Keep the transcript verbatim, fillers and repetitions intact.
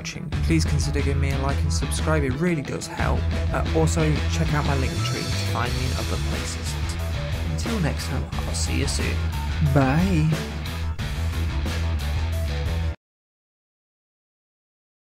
watching. Please consider giving me a like and subscribe, it really does help. Uh, also, check out my Linktree to find me in other places. Until next time, I'll see you soon. Bye!